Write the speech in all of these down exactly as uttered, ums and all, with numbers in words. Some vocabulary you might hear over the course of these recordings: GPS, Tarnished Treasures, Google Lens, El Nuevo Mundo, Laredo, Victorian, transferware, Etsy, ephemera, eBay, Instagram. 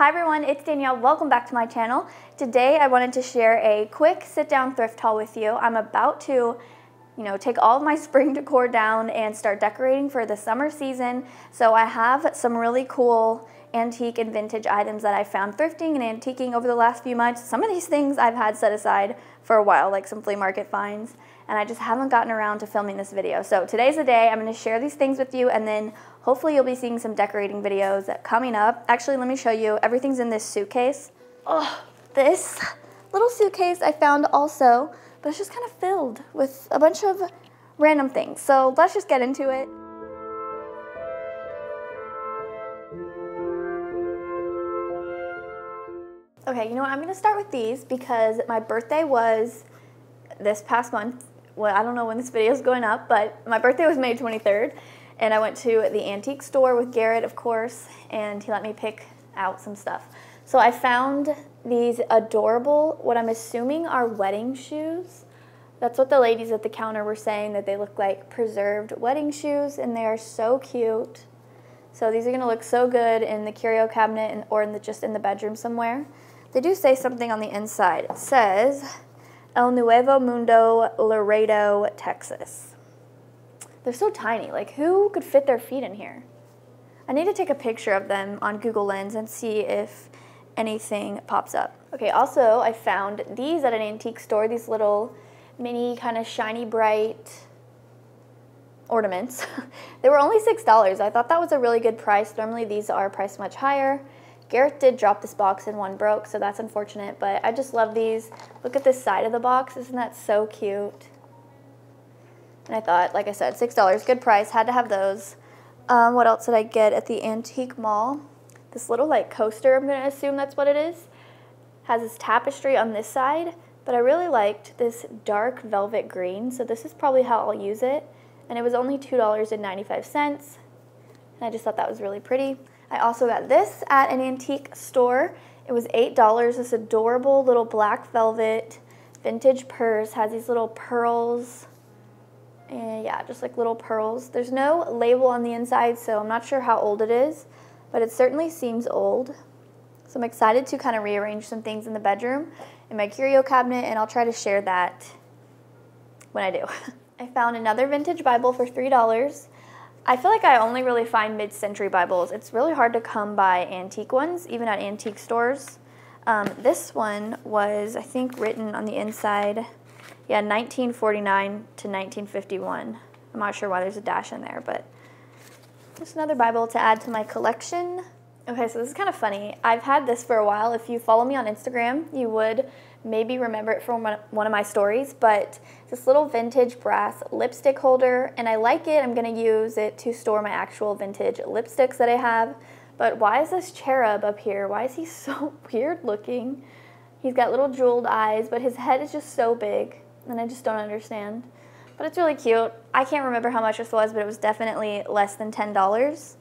Hi everyone, it's Danielle. Welcome back to my channel. Today I wanted to share a quick sit-down thrift haul with you. I'm about to, you know, take all of my spring decor down and start decorating for the summer season. So I have some really cool antique and vintage items that I found thrifting and antiquing over the last few months. Some of these things I've had set aside for a while, like some flea market finds, and I just haven't gotten around to filming this video. So today's the day. I'm going to share these things with you, and then hopefully you'll be seeing some decorating videos coming up. Actually, let me show you. Everything's in this suitcase. Oh, this little suitcase I found also, but it's just kind of filled with a bunch of random things. So let's just get into it. Okay, you know what? I'm gonna start with these because my birthday was this past month. Well, I don't know when this video is going up, but my birthday was May twenty-third, and I went to the antique store with Garrett, of course, and he let me pick out some stuff. So I found these adorable, what I'm assuming are wedding shoes. That's what the ladies at the counter were saying, that they look like preserved wedding shoes, and they are so cute. So these are gonna look so good in the curio cabinet and, or in the, just in the bedroom somewhere. They do say something on the inside. It says, El Nuevo Mundo, Laredo, Texas. They're so tiny, like who could fit their feet in here? I need to take a picture of them on Google Lens and see if anything pops up. Okay, also I found these at an antique store, these little mini kind of shiny bright ornaments. They were only six dollars. I thought that was a really good price. Normally these are priced much higher. Garrett did drop this box and one broke, so that's unfortunate, but I just love these. Look at this side of the box. Isn't that so cute? And I thought, like I said, six dollars, good price, had to have those. Um, what else did I get at the antique mall? This little like coaster, I'm gonna assume that's what it is, has this tapestry on this side, but I really liked this dark velvet green, so this is probably how I'll use it, and it was only two dollars and ninety-five cents, and I just thought that was really pretty. I also got this at an antique store. It was eight dollars, this adorable little black velvet vintage purse, has these little pearls, and yeah, just like little pearls. There's no label on the inside, so I'm not sure how old it is, but it certainly seems old. So I'm excited to kind of rearrange some things in the bedroom, in my curio cabinet, and I'll try to share that when I do. I found another vintage Bible for three dollars. I feel like I only really find mid-century Bibles. It's really hard to come by antique ones, even at antique stores. Um, this one was, I think, written on the inside, yeah, nineteen forty-nine to nineteen fifty-one. I'm not sure why there's a dash in there, but just another Bible to add to my collection. Okay, so this is kind of funny. I've had this for a while. If you follow me on Instagram, you would maybe remember it from one of my stories, but this little vintage brass lipstick holder, and I like it. I'm going to use it to store my actual vintage lipsticks that I have, but why is this cherub up here? Why is he so weird looking? He's got little jeweled eyes, but his head is just so big, and I just don't understand. But it's really cute. I can't remember how much this was, but it was definitely less than ten dollars.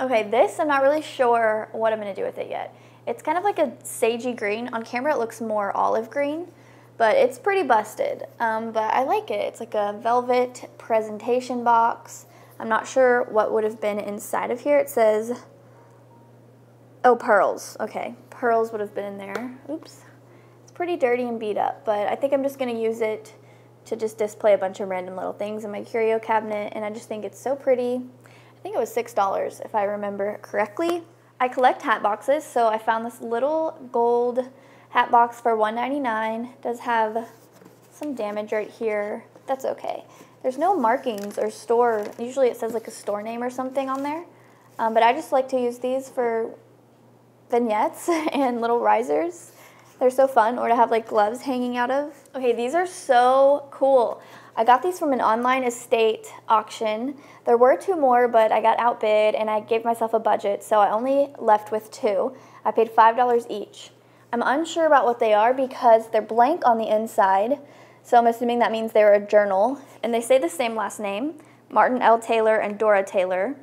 Okay, this, I'm not really sure what I'm going to do with it yet. It's kind of like a sagey green. On camera, it looks more olive green, but it's pretty busted. Um, but I like it. It's like a velvet presentation box. I'm not sure what would have been inside of here. It says, oh, pearls. Okay, pearls would have been in there. Oops. It's pretty dirty and beat up, but I think I'm just going to use it to just display a bunch of random little things in my curio cabinet, and I just think it's so pretty. I think it was six dollars if I remember correctly. I collect hat boxes, so I found this little gold hat box for one ninety-nine. It does have some damage right here. That's okay. There's no markings or store. Usually it says like a store name or something on there, um, but I just like to use these for vignettes and little risers. They're so fun, or to have like gloves hanging out of. Okay, these are so cool. I got these from an online estate auction. There were two more, but I got outbid and I gave myself a budget, so I only left with two. I paid five dollars each. I'm unsure about what they are because they're blank on the inside, so I'm assuming that means they're a journal, and they say the same last name, Martin L. Taylor and Dora Taylor.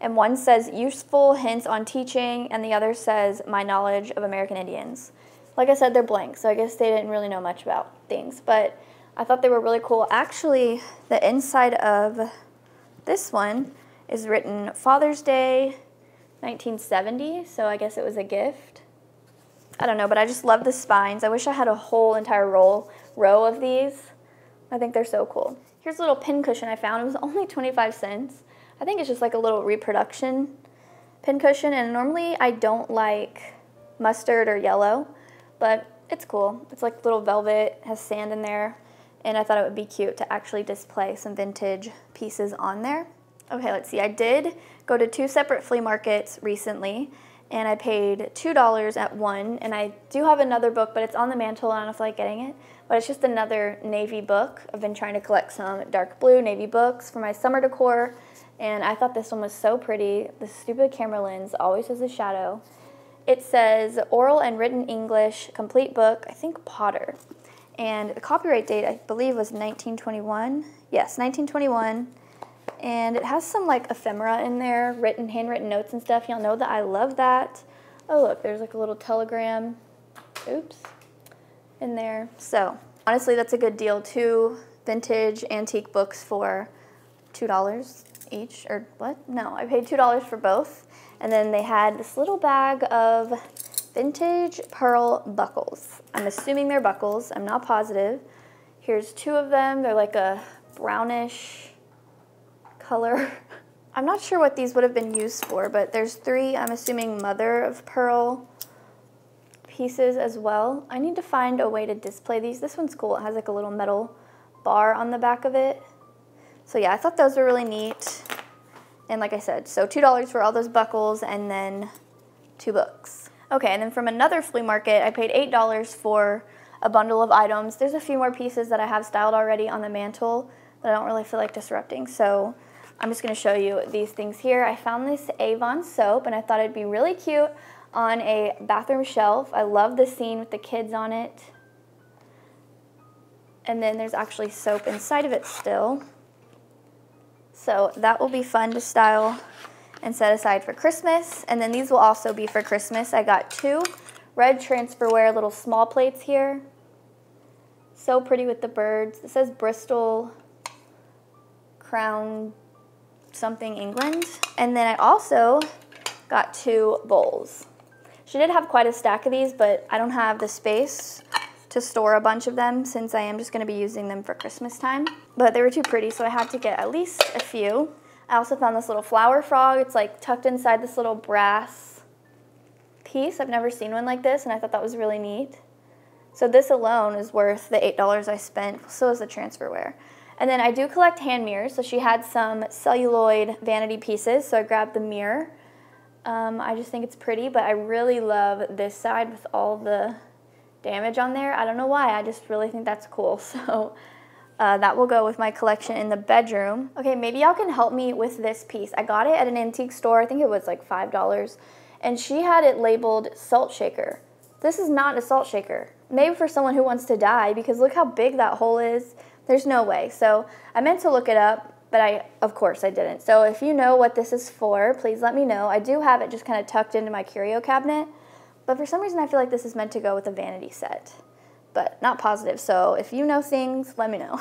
And one says, useful hints on teaching, and the other says, my knowledge of American Indians. Like I said, they're blank, so I guess they didn't really know much about things, but I thought they were really cool. Actually, the inside of this one is written Father's Day nineteen seventy, so I guess it was a gift. I don't know, but I just love the spines. I wish I had a whole entire roll, row of these. I think they're so cool. Here's a little pin cushion I found. It was only twenty-five cents. I think it's just like a little reproduction pin cushion, and normally I don't like mustard or yellow, but it's cool. It's like little velvet, has sand in there, and I thought it would be cute to actually display some vintage pieces on there. Okay, let's see. I did go to two separate flea markets recently, and I paid two dollars at one, and I do have another book, but it's on the mantle, and I don't feel like getting it, but it's just another navy book. I've been trying to collect some dark blue navy books for my summer decor, and I thought this one was so pretty. The stupid camera lens always has a shadow. It says, Oral and Written English, Complete Book, I think Potter. And the copyright date, I believe, was nineteen twenty-one. Yes, nineteen twenty-one. And it has some like ephemera in there, written, handwritten notes and stuff. Y'all know that I love that. Oh look, there's like a little telegram, oops, in there. So honestly, that's a good deal. Two vintage antique books for two dollars each, or what? No, I paid two dollars for both. And then they had this little bag of vintage pearl buckles. I'm assuming they're buckles, I'm not positive. Here's two of them. They're like a brownish color. I'm not sure what these would have been used for, but there's three, I'm assuming, mother of pearl pieces as well. I need to find a way to display these. This one's cool. It has like a little metal bar on the back of it. So yeah, I thought those were really neat. And like I said, so two dollars for all those buckles and then two books. Okay, and then from another flea market, I paid eight dollars for a bundle of items. There's a few more pieces that I have styled already on the mantle that I don't really feel like disrupting, so I'm just going to show you these things here. I found this Avon soap, and I thought it'd be really cute on a bathroom shelf. I love the scene with the kids on it. And then there's actually soap inside of it still. So that will be fun to style and set aside for Christmas. And then these will also be for Christmas. I got two red transferware little small plates here. So pretty with the birds. It says Bristol Crown something England. And then I also got two bowls. She did have quite a stack of these, but I don't have the space to store a bunch of them since I am just going to be using them for Christmas time. But they were too pretty, so I had to get at least a few. I also found this little flower frog. It's like tucked inside this little brass piece. I've never seen one like this, and I thought that was really neat. So this alone is worth the eight dollars I spent, so is the transferware. And then I do collect hand mirrors, so she had some celluloid vanity pieces, so I grabbed the mirror. Um, I just think it's pretty, but I really love this side with all the damage on there. I don't know why, I just really think that's cool, so uh, that will go with my collection in the bedroom. Okay, maybe y'all can help me with this piece. I got it at an antique store, I think it was like five dollars, and she had it labeled salt shaker. This is not a salt shaker. Maybe for someone who wants to die, because look how big that hole is. There's no way. So I meant to look it up, but I, of course I didn't. So if you know what this is for, please let me know. I do have it just kind of tucked into my curio cabinet, but for some reason I feel like this is meant to go with a vanity set, but not positive. So if you know things, let me know.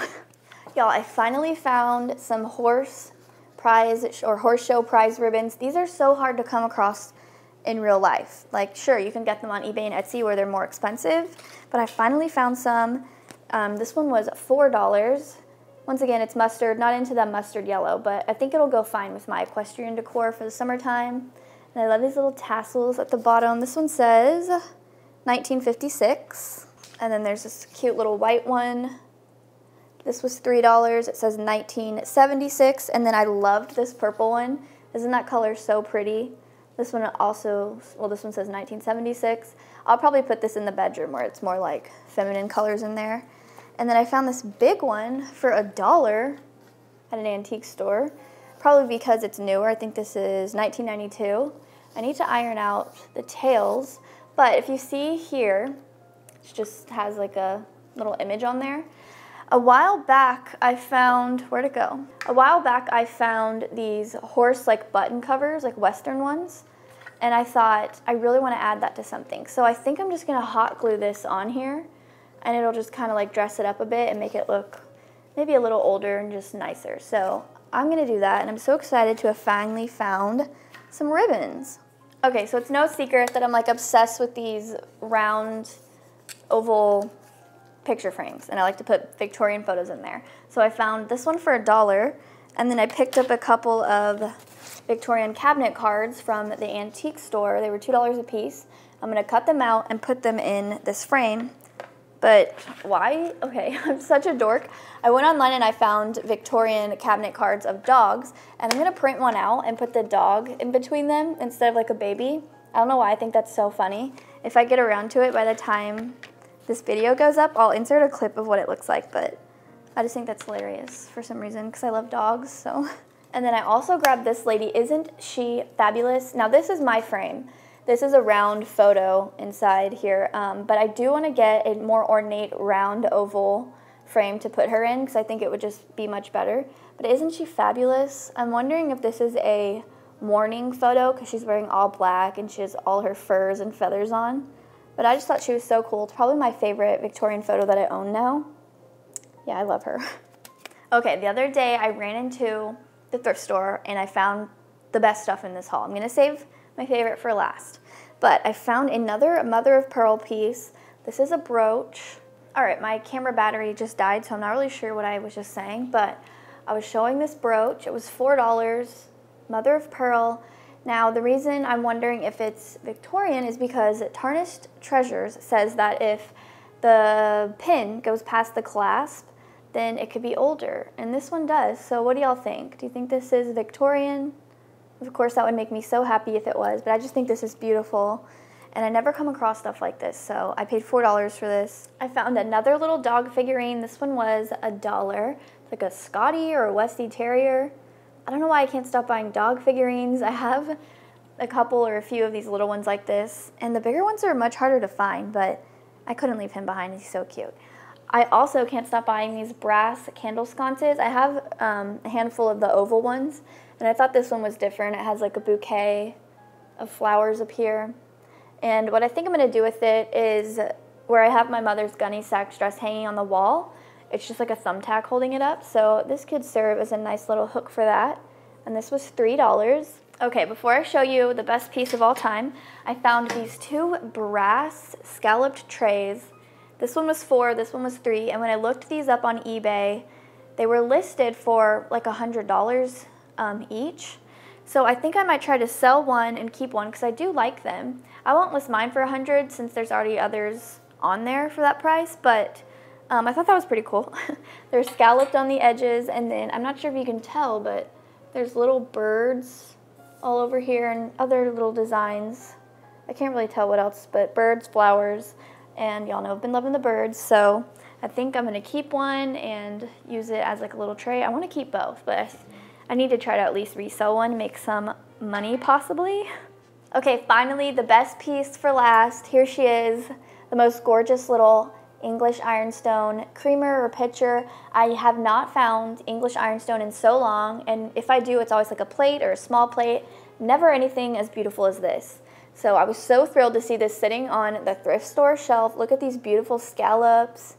Y'all, I finally found some horse prize or horse show prize ribbons. These are so hard to come across in real life. Like, sure, you can get them on eBay and Etsy where they're more expensive, but I finally found some. Um, this one was four dollars. Once again, it's mustard, not into that mustard yellow, but I think it'll go fine with my equestrian decor for the summertime. And I love these little tassels at the bottom. This one says nineteen fifty-six. And then there's this cute little white one. This was three dollars. It says nineteen seventy-six. And then I loved this purple one. Isn't that color so pretty? This one also, well, this one says nineteen seventy-six. I'll probably put this in the bedroom where it's more like feminine colors in there. And then I found this big one for a dollar at an antique store, probably because it's newer. I think this is nineteen ninety-two. I need to iron out the tails, but if you see here, it just has like a little image on there. A while back I found, where'd it go? A while back I found these horse like button covers, like Western ones, and I thought I really want to add that to something. So I think I'm just going to hot glue this on here, and it'll just kind of like dress it up a bit and make it look maybe a little older and just nicer. So I'm going to do that, and I'm so excited to have finally found some ribbons. Okay, so it's no secret that I'm like obsessed with these round oval picture frames, and I like to put Victorian photos in there. So I found this one for a dollar, and then I picked up a couple of Victorian cabinet cards from the antique store. They were two dollars a piece. I'm gonna cut them out and put them in this frame. But why? Okay, I'm such a dork. I went online and I found Victorian cabinet cards of dogs, and I'm gonna print one out and put the dog in between them instead of like a baby. I don't know why I think that's so funny. If I get around to it by the time this video goes up, I'll insert a clip of what it looks like, but I just think that's hilarious for some reason because I love dogs, so. And then I also grabbed this lady, Isn't She Fabulous? Now this is my frame. This is a round photo inside here, um, but I do want to get a more ornate round oval frame to put her in because I think it would just be much better. But isn't she fabulous? I'm wondering if this is a morning photo because she's wearing all black and she has all her furs and feathers on. But I just thought she was so cool. It's probably my favorite Victorian photo that I own now. Yeah, I love her. Okay, the other day I ran into the thrift store and I found the best stuff in this haul. I'm going to save my favorite for last. But I found another mother of pearl piece. This is a brooch. All right, my camera battery just died, so I'm not really sure what I was just saying, but I was showing this brooch. It was four dollars, mother of pearl. Now, the reason I'm wondering if it's Victorian is because Tarnished Treasures says that if the pin goes past the clasp, then it could be older, and this one does. So what do y'all think? Do you think this is Victorian? Of course, that would make me so happy if it was, but I just think this is beautiful, and I never come across stuff like this, so I paid four dollars for this. I found another little dog figurine. This one was a dollar. It's like a Scottie or a Westie Terrier. I don't know why I can't stop buying dog figurines. I have a couple or a few of these little ones like this, and the bigger ones are much harder to find, but I couldn't leave him behind. He's so cute. I also can't stop buying these brass candle sconces. I have um, a handful of the oval ones, and I thought this one was different. It has like a bouquet of flowers up here. And what I think I'm going to do with it is where I have my mother's gunny sack dress hanging on the wall, it's just like a thumbtack holding it up. So this could serve as a nice little hook for that. And this was three dollars. Okay, before I show you the best piece of all time, I found these two brass scalloped trays. This one was four, this one was three, and when I looked these up on eBay, they were listed for like one hundred dollars um, each. So I think I might try to sell one and keep one because I do like them. I won't list mine for one hundred dollars since there's already others on there for that price, but um, I thought that was pretty cool. They're scalloped on the edges, and then I'm not sure if you can tell, but there's little birds all over here and other little designs. I can't really tell what else, but birds, flowers, and y'all know I've been loving the birds, so I think I'm gonna keep one and use it as like a little tray. I wanna keep both, but I, I need to try to at least resell one, make some money possibly. Okay, finally the best piece for last. Here she is, the most gorgeous little English ironstone creamer or pitcher. I have not found English ironstone in so long, and if I do, it's always like a plate or a small plate, never anything as beautiful as this. So I was so thrilled to see this sitting on the thrift store shelf. Look at these beautiful scallops.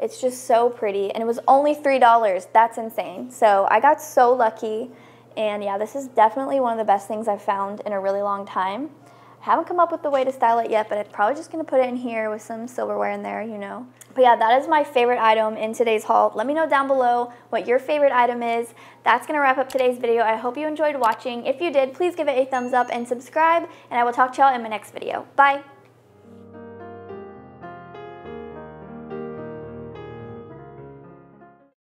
It's just so pretty, and it was only three dollars. That's insane. So I got so lucky, and yeah, this is definitely one of the best things I've found in a really long time. I haven't come up with the way to style it yet, but I'm probably just gonna put it in here with some silverware in there, you know. But yeah, that is my favorite item in today's haul. Let me know down below what your favorite item is. That's gonna wrap up today's video. I hope you enjoyed watching. If you did, please give it a thumbs up and subscribe, and I will talk to y'all in my next video. Bye.